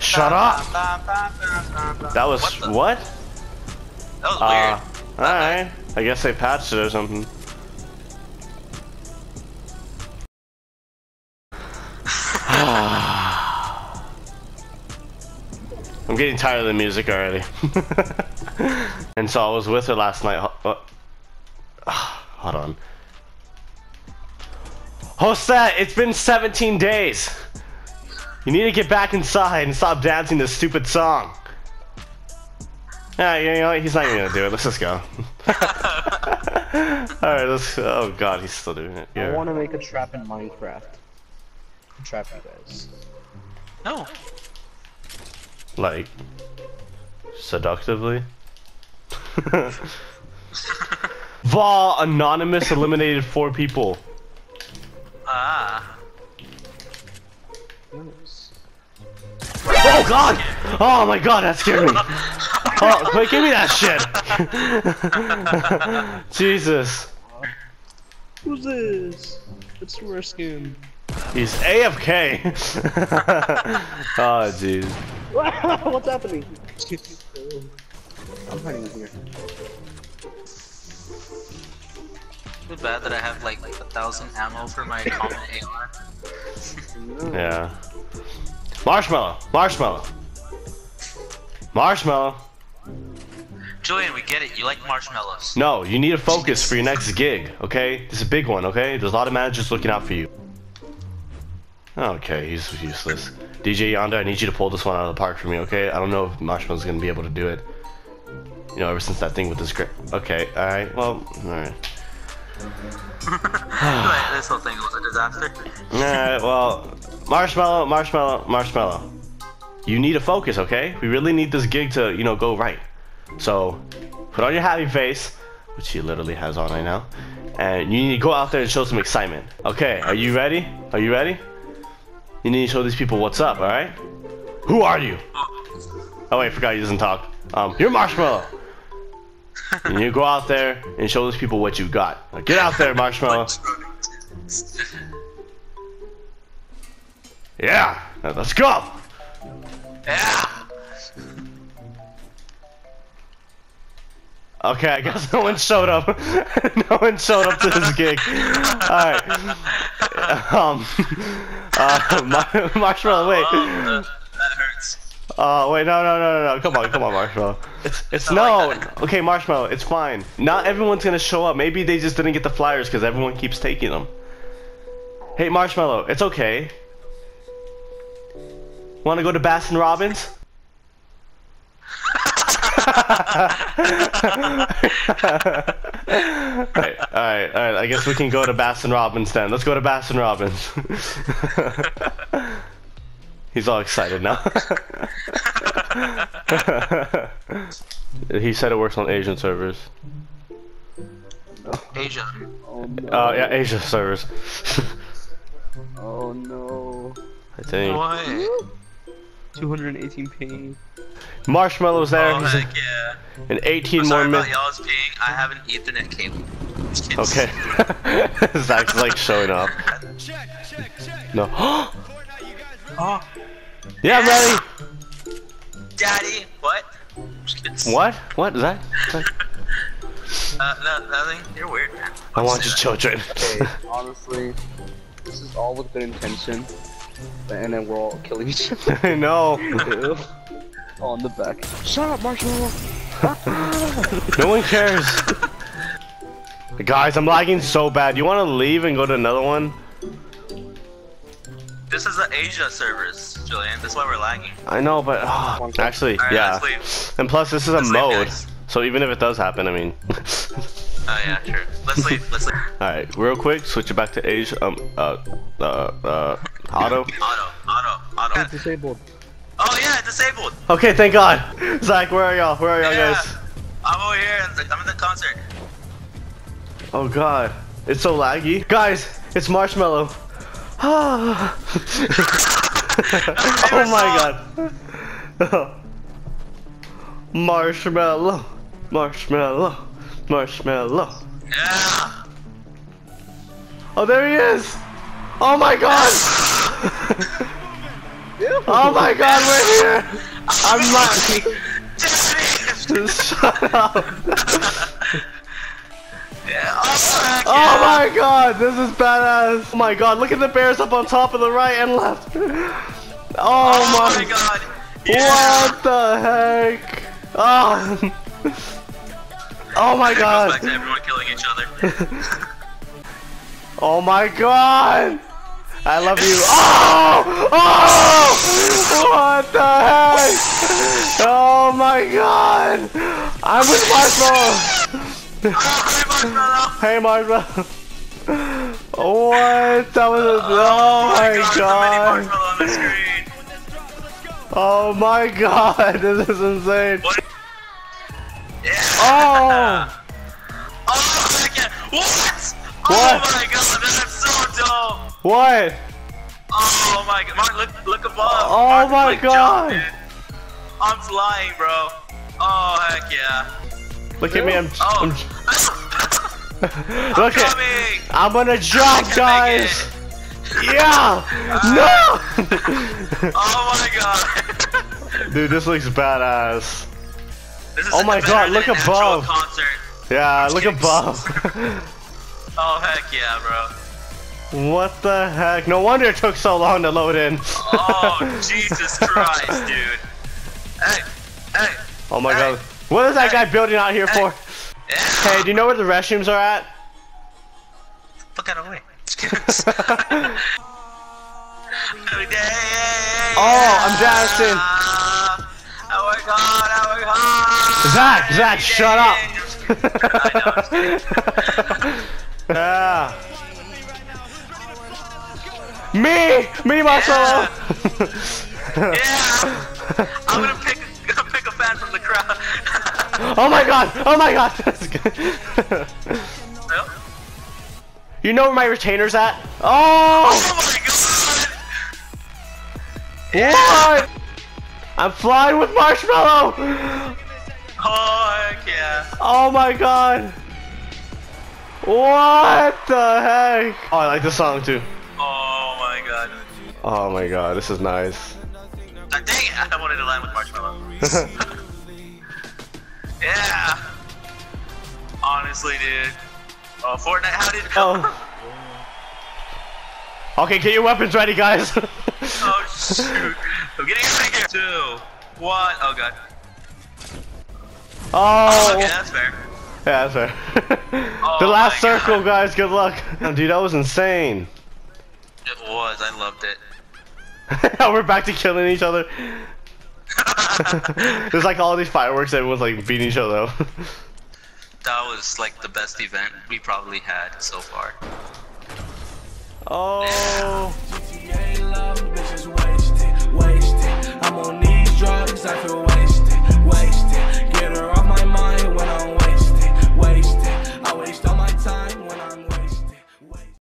Shut up! That was what? That was weird. Alright. I guess they patched it or something. I'm getting tired of the music already. And so I was with her last night. Hold on. Jose, it's been 17 days. You need to get back inside and stop dancing this stupid song. Yeah, you know what? He's not even gonna do it. Let's just go. Alright, let's. Oh god, he's still doing it. Yeah. I want to make a trap in Minecraft. Trap you guys. No. Like, seductively? Vaw, Anonymous eliminated 4 people. Ah. Nice. Oh god! Oh my god, that scared me! Oh, wait, give me that shit! Jesus. Who's this? It's Ruskin. He's AFK! Oh jeez. What's happening? I'm hiding here. Too bad that I have like 1,000 ammo for my common AR. Yeah. Marshmello! Marshmello! Marshmello! Julian, we get it. You like marshmallows. No, you need to focus for your next gig, okay? This is a big one, okay? There's a lot of managers looking out for you. Okay, he's useless. DJ Yonda, I need you to pull this one out of the park for me, okay? I don't know if Marshmello's gonna be able to do it. You know, ever since that thing with this grip. Okay, alright, well, alright. This whole thing was a disaster. Alright, well, Marshmello, Marshmello, Marshmello. You need to focus, okay? We really need this gig to, you know, go right. So, put on your happy face, which he literally has on right now, and you need to go out there and show some excitement. Okay, are you ready? Are you ready? You need to show these people what's up, alright? Who are you? Oh wait, I forgot he doesn't talk. You're Marshmello! And you go out there and show these people what you got. Now get out there, Marshmello! Yeah! Now let's go! Yeah! Okay, I guess no one showed up. No one showed up to this gig. Alright. Marshmello, wait. Oh, that hurts. Wait, no. Come on, Marshmello. It's no. Okay, Marshmello, it's fine. Not everyone's gonna show up. Maybe they just didn't get the flyers because everyone keeps taking them. Hey, Marshmello, it's okay. Wanna go to Baskin-Robbins? Alright, I guess we can go to Baskin-Robbins then. Let's go to Baskin-Robbins. He's all excited now. He said it works on Asian servers. Asia? Yeah, Asia servers. Oh no. I think. What? 218 ping. Marshmello's there. Oh, heck yeah. And 18 I'm sorry more minutes. Y'all's ping. I have an Ethernet cable. Okay. Zach's like showing up. Check. No. Fortnite, you guys oh. Yeah, I'm ready. Daddy, what? What? Zach? No, nothing. You're weird, man. I want your children. Okay, honestly, this is all with good intention. And then we're all killing each other. I know. On the back. Shut up, Marshmello! No one cares. Guys, I'm lagging so bad. You want to leave and go to another one? This is the Asia servers, Julian. That's why we're lagging. I know, but actually, right, yeah. And plus, this is a mode, so even if it does happen, I mean. Oh yeah, true. Let's leave. Let's leave. All right, real quick, switch it back to Asia. Auto. It's disabled. Oh yeah, disabled. Okay, thank God. Zach, where are y'all? Where are y'all guys? I'm over here. I'm in the concert. Oh God, it's so laggy. Guys, it's Marshmello. Oh my God. Marshmello. Yeah. Oh, there he is. Oh my god! Oh my god, we're here! I'm lucky! Just shut up! Oh my god, this is badass! Oh my god, look at the bears up on top of the right and left! Oh my god! Yeah. What the heck? Oh, oh my god! Back to everyone killing each other. Oh my god! I love you. Oh! Oh! What the heck? Oh my god! I'm with Marshmello. Oh, hey Marshmello. Hey Marshmello. What? That was a... Oh my god! Oh my god! This is insane. What? Yeah. Oh! Oh my god! What? What? Oh my god, this is so dope! What? Oh my god, Martin, look above! Oh Martin, my like, god! Jump, I'm flying, bro! Oh, heck yeah! Look at me, I'm... Oh. I'm look coming! I'm gonna drop, guys! Yeah! No! Oh my god! Dude, this looks badass. This is oh my god, look above! Yeah, look above! Oh heck yeah, bro! What the heck? No wonder it took so long to load in. Oh Jesus Christ, dude! Hey, hey! Oh my god! What is that guy building out here for? Hey, do you know where the restrooms are at? Fuck out of the way! Oh, I'm dancing! Zach, shut up! I know. Yeah. Me, Marshmello. Yeah. Yeah. I'm gonna pick a fan from the crowd. Oh my god. That's good. You know where my retainer's at? Oh my god. Yeah. I'm flying with Marshmello. Oh heck yeah. Oh my god. What the heck? Oh, I like this song too. Oh my god. Oh my god, this is nice. Dang it, I wanted to line with Marshmello. Yeah. Honestly, dude. Oh, Fortnite, how did it come? Oh. Okay, get your weapons ready, guys. Oh shoot. I'm getting it back here. 2, 1. Oh god. Oh. Okay, that's fair. Yeah, that's fair. Oh, the last circle, guys. Good luck. Dude, that was insane. It was. I loved it. We're back to killing each other. There's like all these fireworks. Everyone's like beating each other. That was like the best event we probably had so far. Oh.